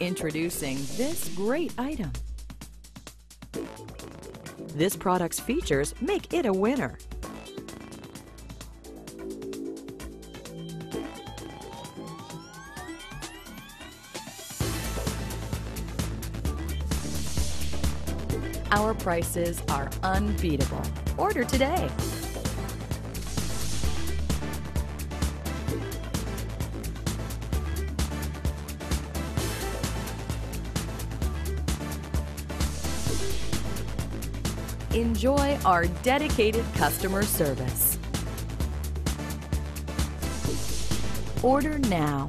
Introducing this great item. This product's features make it a winner. Our prices are unbeatable. Order today. Enjoy our dedicated customer service. Order now.